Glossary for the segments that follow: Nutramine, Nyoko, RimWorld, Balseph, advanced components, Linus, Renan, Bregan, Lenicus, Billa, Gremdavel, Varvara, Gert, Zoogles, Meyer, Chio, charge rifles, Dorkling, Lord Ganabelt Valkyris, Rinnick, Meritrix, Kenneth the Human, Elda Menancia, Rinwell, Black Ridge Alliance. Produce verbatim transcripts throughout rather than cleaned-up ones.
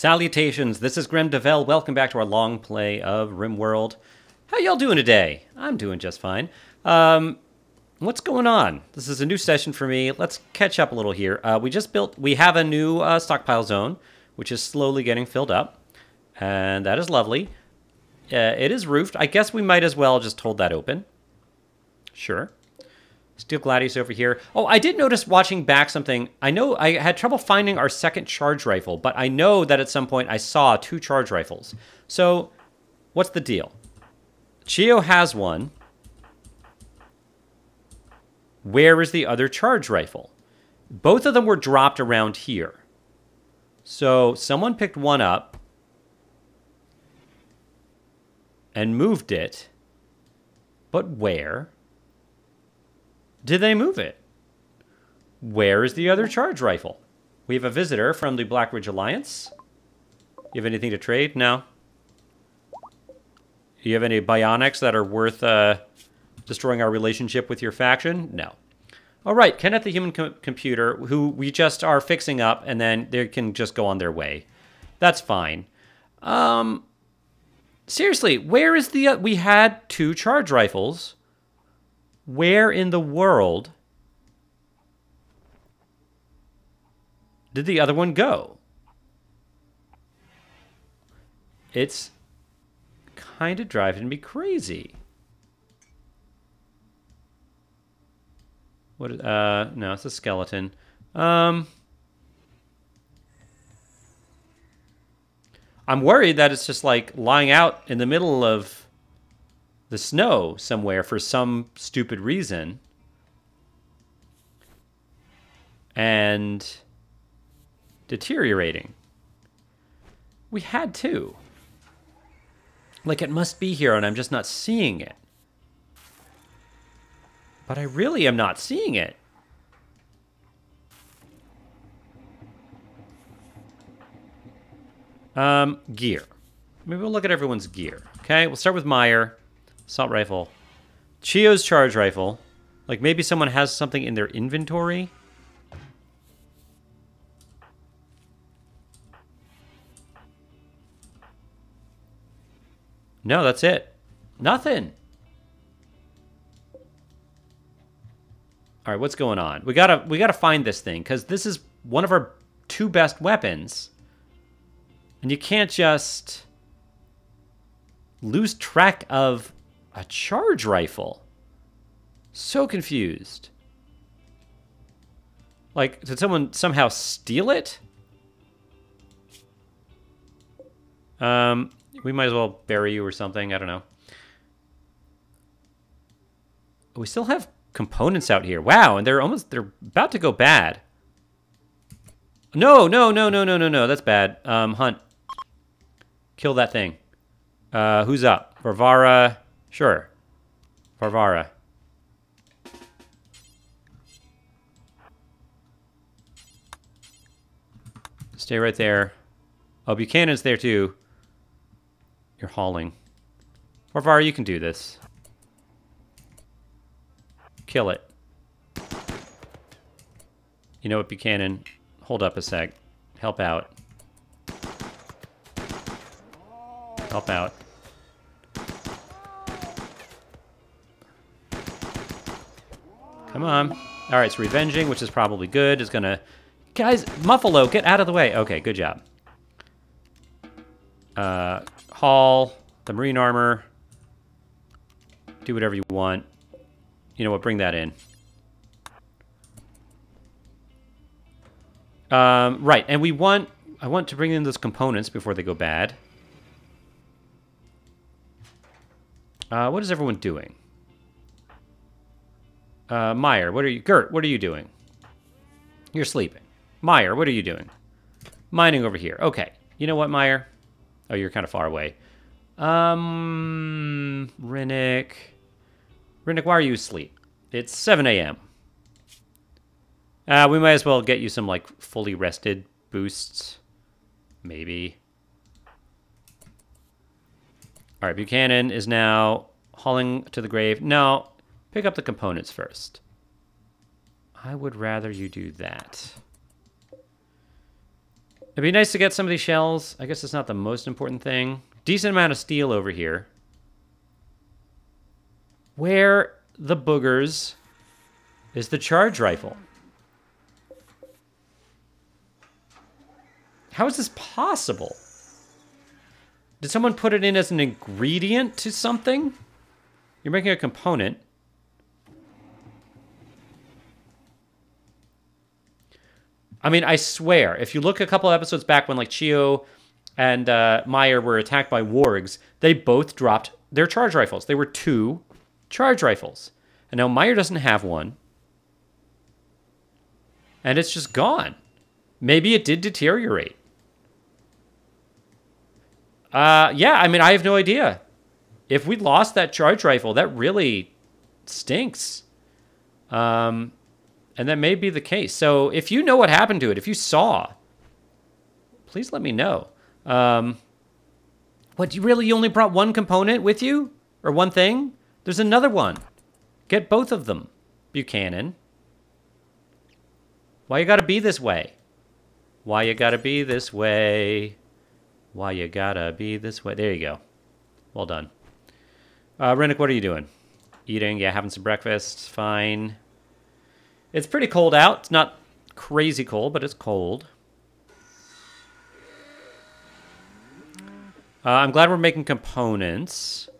Salutations, this is Gremdavel. Welcome back to our long play of RimWorld. How y'all doing today? I'm doing just fine. Um, what's going on? This is a new session for me. Let's catch up a little here. Uh, we just built, we have a new uh, stockpile zone, which is slowly getting filled up. And that is lovely. Uh, it is roofed. I guess we might as well just hold that open. Sure. Steel Gladius over here. Oh, I did notice watching back something. I know I had trouble finding our second charge rifle, but I know that at some point I saw two charge rifles. So, what's the deal? Chio has one. Where is the other charge rifle? Both of them were dropped around here. So, someone picked one up and moved it. But where? Did they move it? Where is the other charge rifle? We have a visitor from the Black Ridge Alliance. You have anything to trade? No. Do you have any bionics that are worth uh, destroying our relationship with your faction? No. All right, Kenneth the Human com computer, who we just are fixing up, and then they can just go on their way. That's fine. Um, seriously, where is the... Uh, we had two charge rifles... Where in the world did the other one go? It's kind of driving me crazy. What? Uh, no, it's a skeleton. Um, I'm worried that it's just like lying out in the middle of the snow somewhere for some stupid reason. And deteriorating. We had to. Like, it must be here and I'm just not seeing it. But I really am not seeing it. Um, gear. Maybe we'll look at everyone's gear. Okay, we'll start with Meyer. Assault rifle. Chio's charge rifle. Like, maybe someone has something in their inventory? No, that's it. Nothing. All right, what's going on? We gotta, we gotta find this thing, because this is one of our two best weapons. And you can't just lose track of a charge rifle. So confused. Like, did someone somehow steal it? Um, we might as well bury you or something. I don't know. We still have components out here. Wow, and they're almost, they're about to go bad. No, no, no, no, no, no, no. That's bad. Um, hunt. Kill that thing. Uh, who's up? Varvara... Sure. Varvara. Stay right there. Oh, Buchanan's there too. You're hauling. Varvara, you can do this. Kill it. You know what, Buchanan? Hold up a sec. Help out. Help out. Come on. All right, so revenging, which is probably good, is gonna... Guys, Muffalo, get out of the way. Okay, good job. Uh, haul, the marine armor. Do whatever you want. You know what, bring that in. Um, right, and we want... I want to bring in those components before they go bad. Uh, what is everyone doing? Uh, Meyer, what are you... Gert, what are you doing? You're sleeping. Meyer, what are you doing? Mining over here. Okay. You know what, Meyer? Oh, you're kind of far away. Um... Rinnick. Rinnick, why are you asleep? It's seven A M Uh, we might as well get you some, like, fully rested boosts. Maybe. Alright, Buchanan is now hauling to the grave. No... Pick up the components first. I would rather you do that. It'd be nice to get some of these shells. I guess it's not the most important thing. Decent amount of steel over here. Where the boogers is the charge rifle? How is this possible? Did someone put it in as an ingredient to something? You're making a component. I mean, I swear, if you look a couple episodes back when, like, Chio and uh, Meyer were attacked by wargs, they both dropped their charge rifles. They were two charge rifles. And now Meyer doesn't have one. And it's just gone. Maybe it did deteriorate. Uh, yeah, I mean, I have no idea. If we lost that charge rifle, that really stinks. Um, and that may be the case. So if you know what happened to it, if you saw, please let me know. Um, what, you really you only brought one component with you? Or one thing? There's another one. Get both of them, Buchanan. Why you gotta be this way? Why you gotta be this way? Why you gotta be this way? There you go. Well done. Uh, Rennick, what are you doing? Eating, yeah, having some breakfast, fine. It's pretty cold out. It's not crazy cold, but it's cold. Uh, I'm glad we're making components.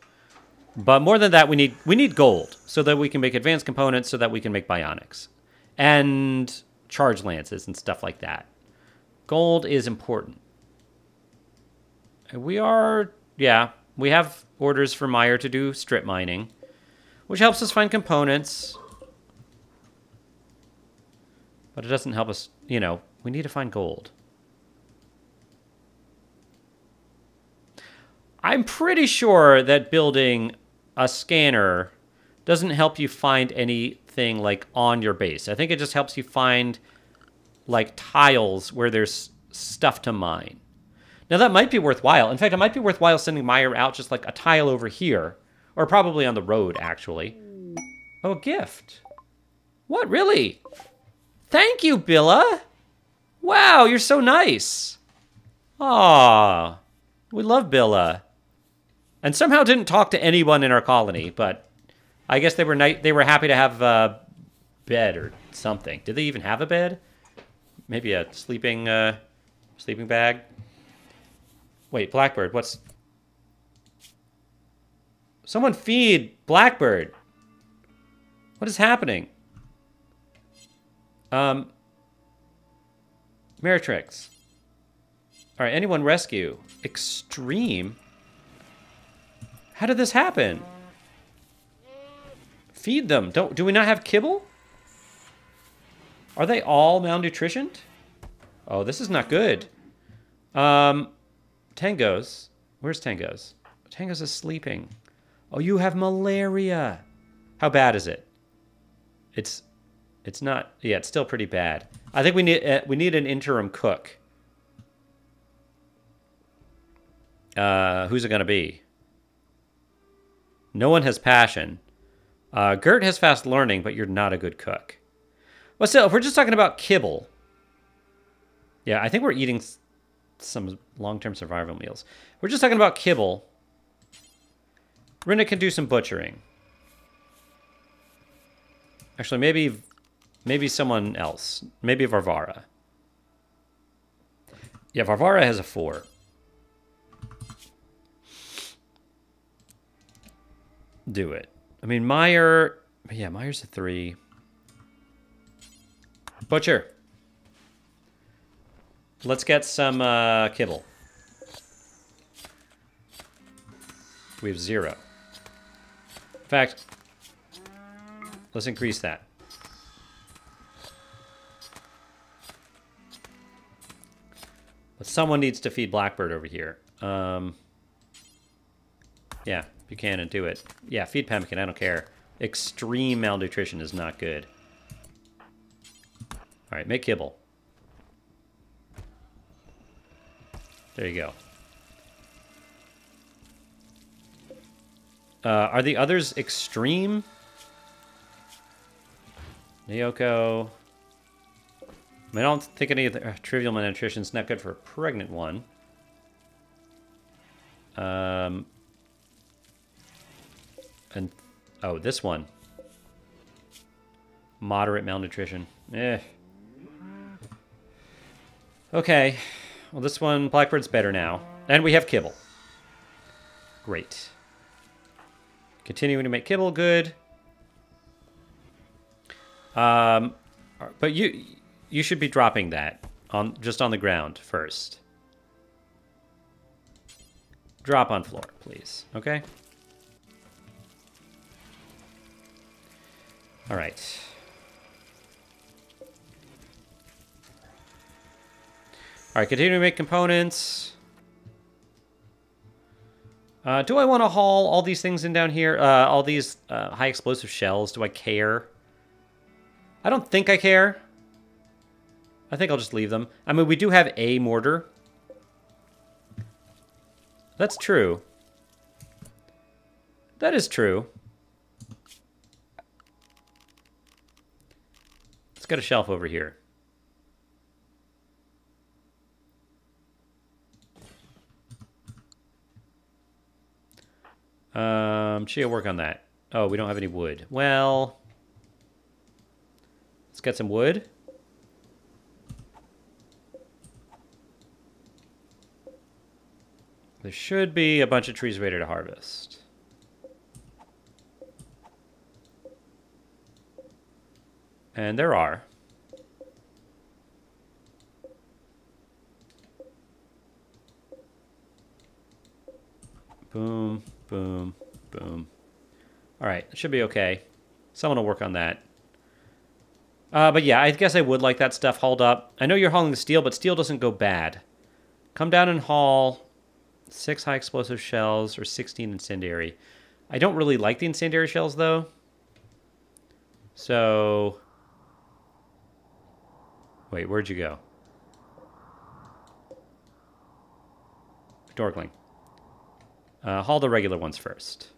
But more than that, we need we need gold so that we can make advanced components so that we can make bionics. And charge lances and stuff like that. Gold is important. We are, yeah, we have orders for Meyer to do strip mining, which helps us find components. But it doesn't help us, you know, we need to find gold. I'm pretty sure that building a scanner doesn't help you find anything, like, on your base. I think it just helps you find, like, tiles where there's stuff to mine. Now, that might be worthwhile. In fact, it might be worthwhile sending Meyer out just, like, a tile over here. Or probably on the road, actually. Oh, a gift. What, really? Thank you, Billa. Wow, you're so nice. Aw, we love Billa. And somehow didn't talk to anyone in our colony, but I guess they were nice. They were happy to have a bed or something. Did they even have a bed? Maybe a sleeping, uh, sleeping bag. Wait, Blackbird, what's... Someone feed Blackbird. What is happening? Um, Meritrix. All right, anyone rescue? Extreme? How did this happen? Feed them. Don't, do we not have kibble? Are they all malnutritioned? Oh, this is not good. Um, Tango's. Where's Tango's? Tango's is sleeping. Oh, you have malaria. How bad is it? It's... It's not, yeah, it's still pretty bad. I think we need uh, we need an interim cook. Uh, who's it going to be? No one has passion. Uh, Gert has fast learning, but you're not a good cook. Well, still, if we're just talking about kibble. Yeah, I think we're eating some long-term survival meals. We're just talking about kibble. Renna can do some butchering. Actually, maybe... Maybe someone else. Maybe Varvara. Yeah, Varvara has a four. Do it. I mean, Meyer... Yeah, Meyer's a three. Butcher. Let's get some uh, kibble. We have zero. In fact, let's increase that. But someone needs to feed Blackbird over here. Um, yeah, Buchanan, do it. Yeah, feed Pemmican, I don't care. Extreme malnutrition is not good. All right, make kibble. There you go. Uh, are the others extreme? Nyoko, I don't think any of the uh, trivial malnutrition's not good for a pregnant one. Um, and oh, this one. Moderate malnutrition. Eh. Okay. Well, this one, Blackbird's better now. And we have kibble. Great. Continuing to make kibble good. Um, but you you should be dropping that on just on the ground first. Drop on floor, please. Okay? All right. All right, continue to make components. Uh, do I want to haul all these things in down here? Uh, all these uh, high explosive shells, do I care? I don't think I care. I think I'll just leave them. I mean, we do have a mortar. That's true. That is true. Let's get a shelf over here. Um, she'll work on that. Oh, we don't have any wood. Well, let's get some wood. There should be a bunch of trees ready to harvest. And there are. Boom. Boom, boom. All right, it should be okay. Someone will work on that. Uh, but yeah, I guess I would like that stuff hauled up. I know you're hauling the steel, but steel doesn't go bad. Come down and haul six high explosive shells or sixteen incendiary. I don't really like the incendiary shells, though. So... Wait, where'd you go? Dorkling. Uh, haul the regular ones first.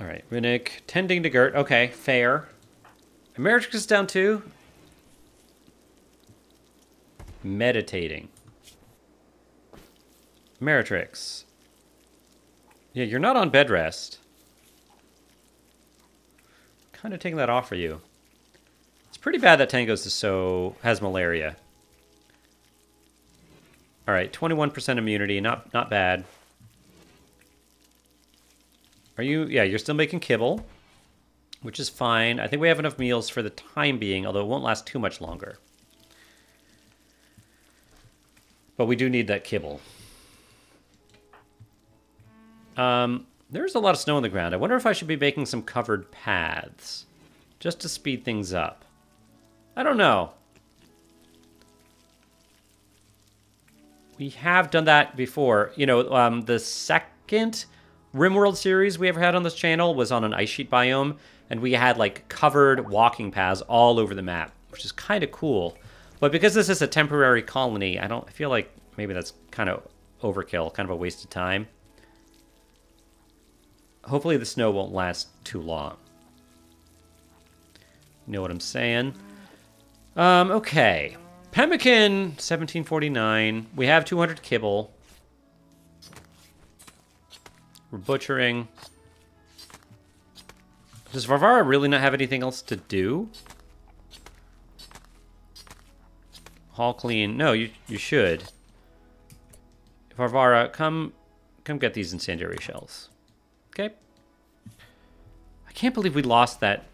All right, Rinnick, tending to Gert. Okay, fair. America's is down too. Meditating. Meritrix. Yeah, you're not on bed rest. Kind of taking that off for you. Pretty bad that Tango's is so has malaria. All right, twenty-one percent immunity, not not bad. Are you? Yeah, you're still making kibble, which is fine. I think we have enough meals for the time being, although it won't last too much longer. But we do need that kibble. Um, there's a lot of snow on the ground. I wonder if I should be making some covered paths, just to speed things up. I don't know. We have done that before. You know, um, the second RimWorld series we ever had on this channel was on an ice sheet biome, and we had, like, covered walking paths all over the map, which is kind of cool. But because this is a temporary colony, I don't I feel like maybe that's kind of overkill, kind of a waste of time. Hopefully the snow won't last too long. You know what I'm saying? Um, okay. Pemmican, seventeen forty-nine. We have two hundred kibble. We're butchering. Does Varvara really not have anything else to do? Haul clean. No, you you should. Varvara, come come get these incendiary shells. Okay. I can't believe we lost that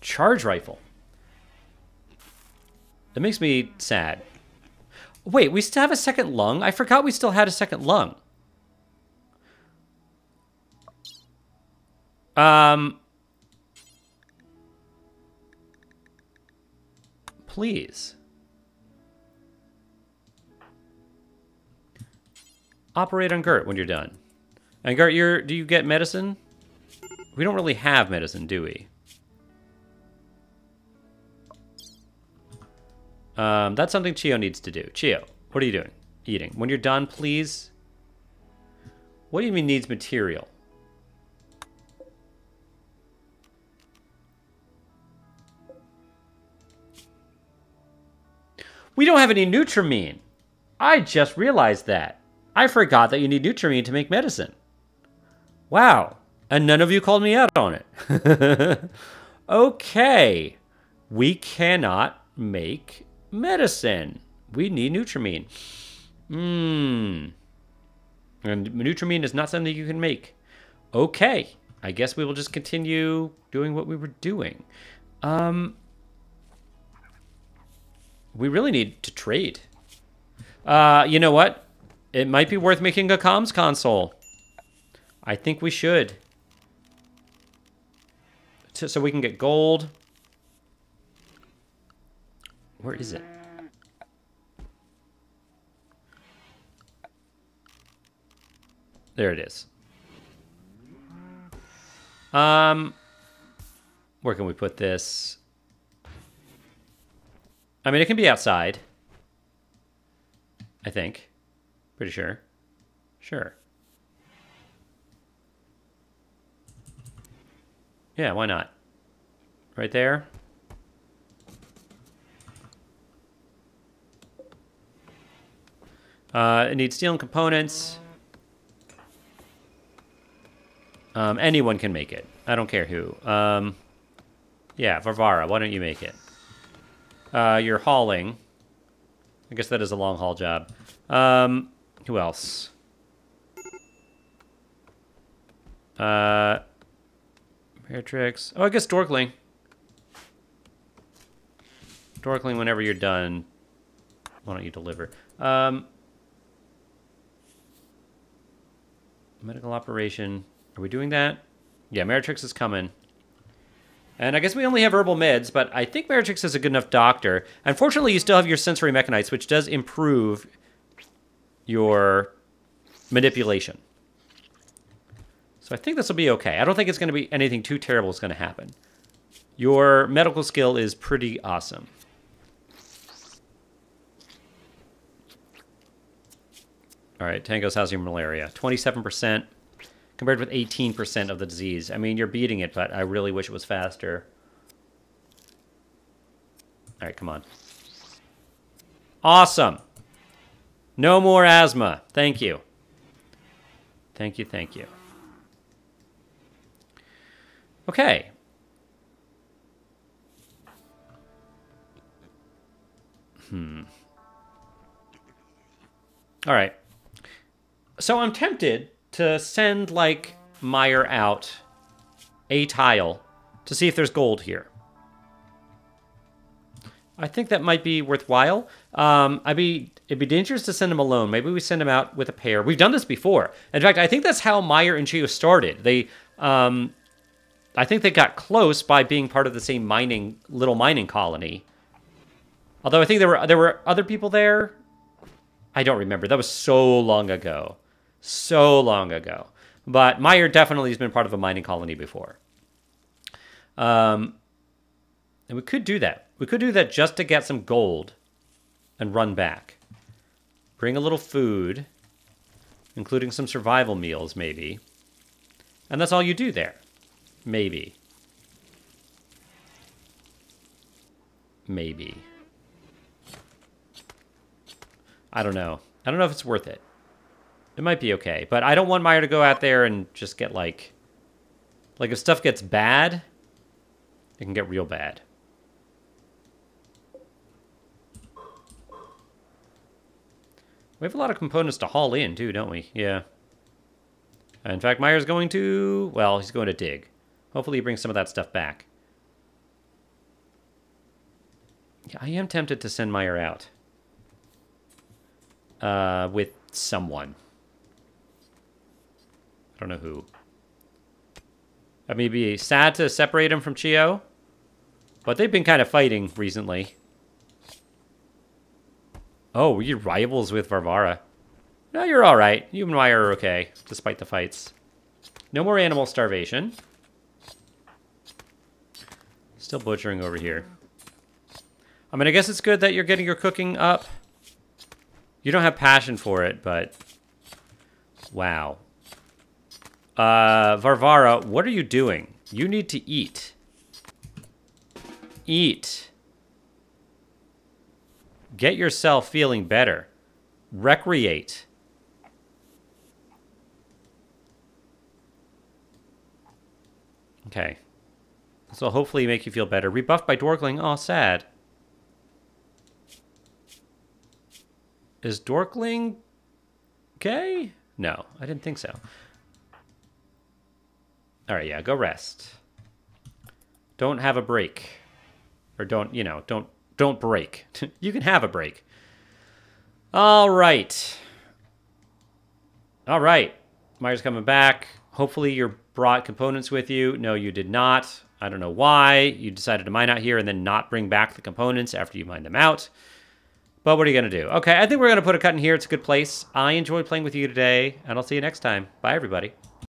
charge rifle. That makes me sad. Wait, we still have a second lung? I forgot we still had a second lung. Um. Please. Operate on Gert when you're done. And Gert, you're, do you get medicine? We don't really have medicine, do we? Um, that's something Chio needs to do. Chio, what are you doing? Eating. When you're done, please. What do you mean needs material? We don't have any Nutramine. I just realized that. I forgot that you need Nutramine to make medicine. Wow. And none of you called me out on it. Okay. We cannot make medicine. We need Nutramine. Hmm. And Nutramine is not something you can make. Okay. I guess we will just continue doing what we were doing. Um, we really need to trade. Uh, you know what? It might be worth making a comms console. I think we should. So, so we can get gold. Where is it? There it is. Um, where can we put this? I mean, it can be outside. I think. Pretty sure. Sure. Yeah, why not? Right there. Uh, it needs steel and components. Um, anyone can make it. I don't care who. Um, yeah, Varvara, why don't you make it? Uh, you're hauling. I guess that is a long haul job. Um, who else? Uh, Paratrix. Oh, I guess Dorkling. Dorkling, whenever you're done, why don't you deliver? Um, medical operation. Are we doing that? Yeah, Meritrix is coming. And I guess we only have herbal meds, but I think Meritrix is a good enough doctor. Unfortunately, you still have your sensory mechanites, which does improve your manipulation. So I think this will be okay. I don't think it's going to be anything too terrible is going to happen. Your medical skill is pretty awesome. All right, Tango's housing malaria, twenty-seven percent. Compared with eighteen percent of the disease. I mean, you're beating it, but I really wish it was faster. All right, come on. Awesome. No more asthma. Thank you. Thank you, thank you. Okay. Hmm. All right. So I'm tempted to send, like, Meyer out a tile to see if there's gold here. I think that might be worthwhile. Um, I'd be it'd be dangerous to send him alone. Maybe we send him out with a pair. We've done this before. In fact, I think that's how Meyer and Chio started. They, um, I think they got close by being part of the same mining little mining colony. Although I think there were there were other people there. I don't remember. That was so long ago. So long ago. But Meyer definitely has been part of a mining colony before. Um, and we could do that. We could do that just to get some gold and run back. Bring a little food, including some survival meals, maybe. And that's all you do there. Maybe. Maybe. I don't know. I don't know if it's worth it. It might be okay, but I don't want Meyer to go out there and just get, like... Like, if stuff gets bad, it can get real bad. We have a lot of components to haul in, too, don't we? Yeah. In fact, Meyer's going to... Well, he's going to dig. Hopefully he brings some of that stuff back. Yeah, I am tempted to send Meyer out. Uh, with someone. I don't know who. I mean, it'd be sad to separate him from Chio, but they've been kind of fighting recently. Oh, you're rivals with Varvara. No, you're all right. You and Meyer are okay, despite the fights. No more animal starvation. Still butchering over here. I mean, I guess it's good that you're getting your cooking up. You don't have passion for it, but... Wow. Uh, Varvara, what are you doing? You need to eat. Eat. Get yourself feeling better. Recreate. Okay. This will hopefully make you feel better. Rebuffed by Dorkling. Oh, sad. Is Dorkling okay? No, I didn't think so. All right, yeah, go rest. Don't have a break. Or don't, you know, don't don't break. You can have a break. All right. All right. Myers coming back. Hopefully you brought components with you. No, you did not. I don't know why. You decided to mine out here and then not bring back the components after you mined them out. But what are you going to do? Okay, I think we're going to put a cut in here. It's a good place. I enjoyed playing with you today, and I'll see you next time. Bye, everybody.